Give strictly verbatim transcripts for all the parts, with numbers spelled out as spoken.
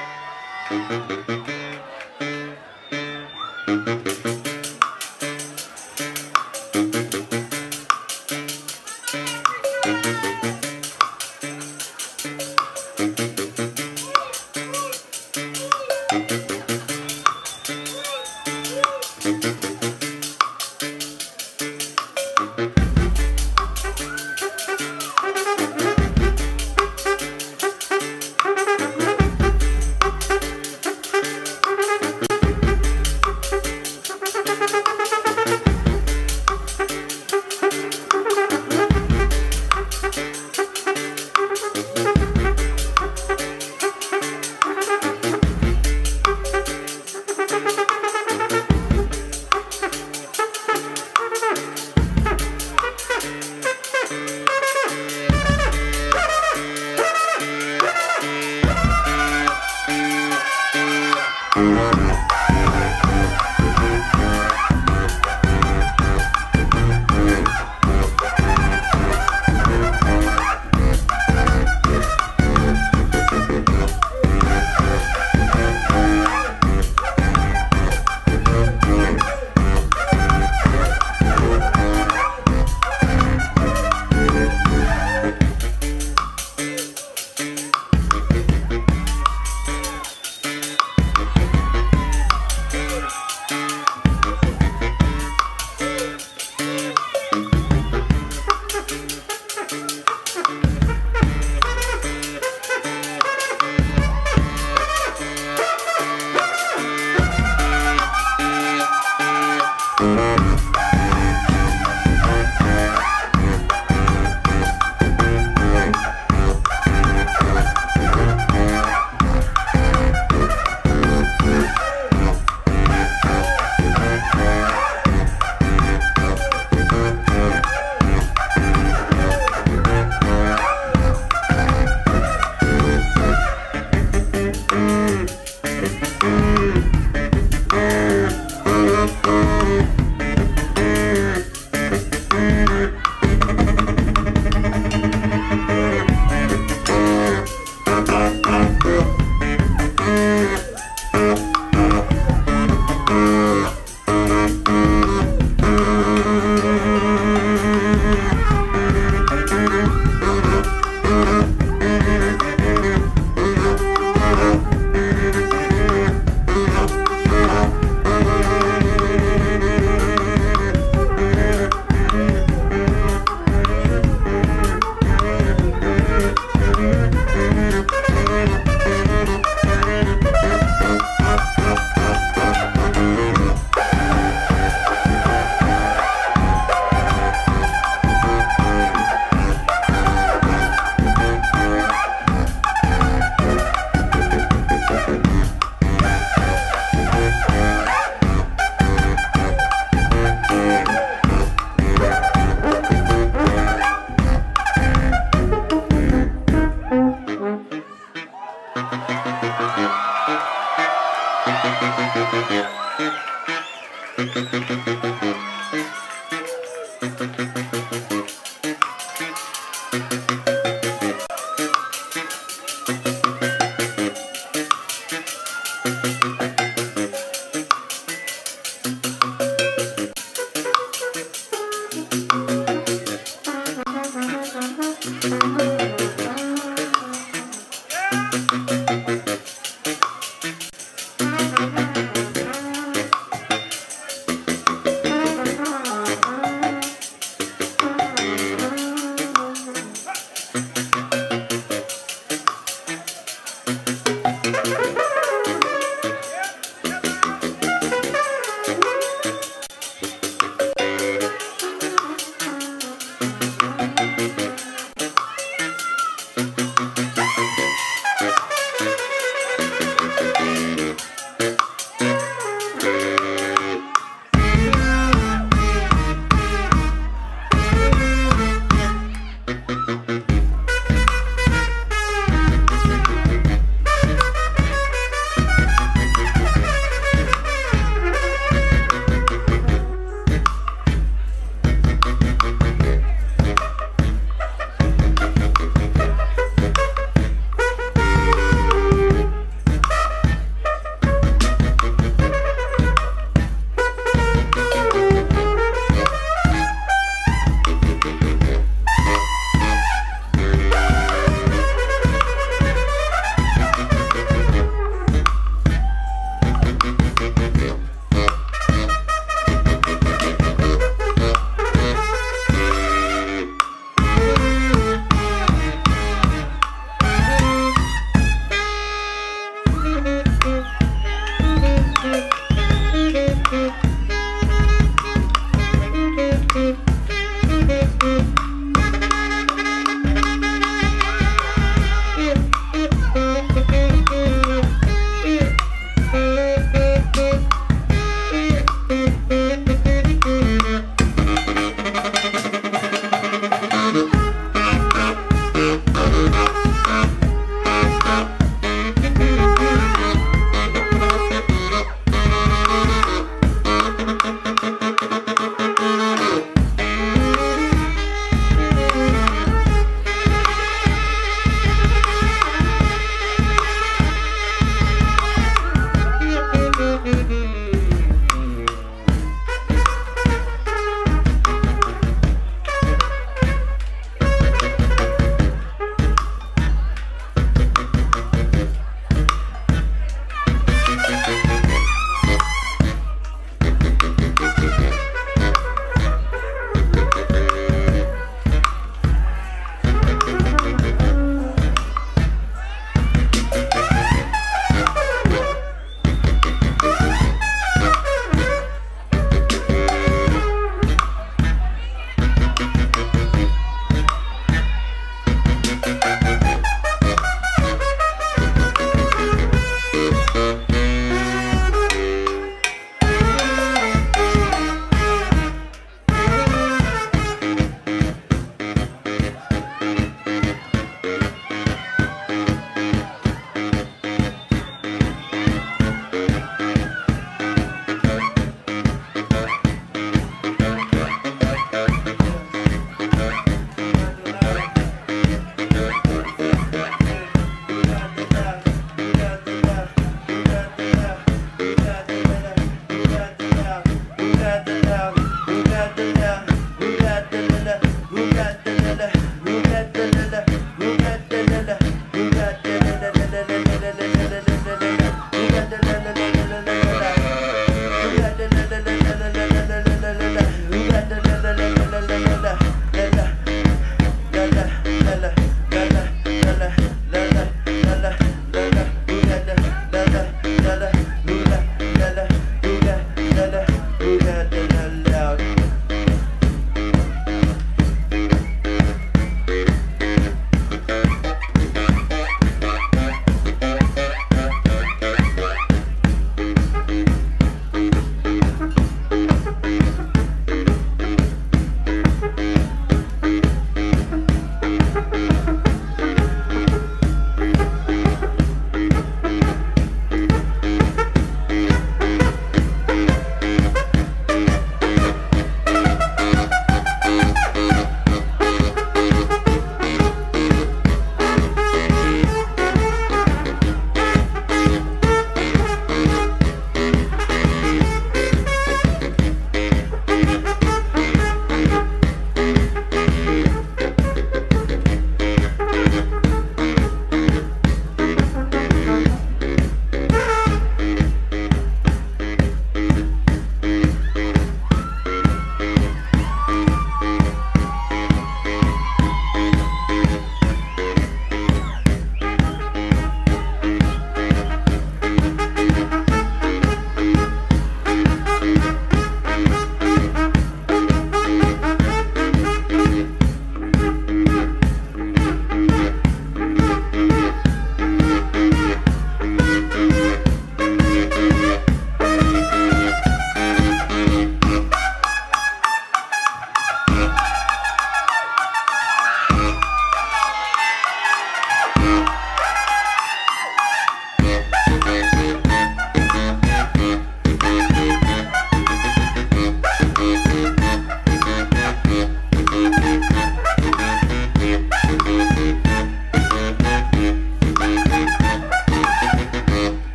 Thank you.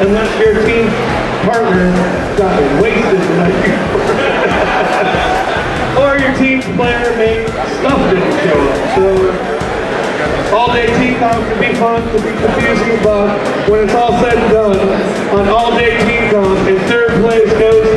and let your team partner got wasted the night before. Or your team player may stuff didn't show up. So all day team time can be fun, can be confusing, but when it's all said and done, on all day team time, in third place goes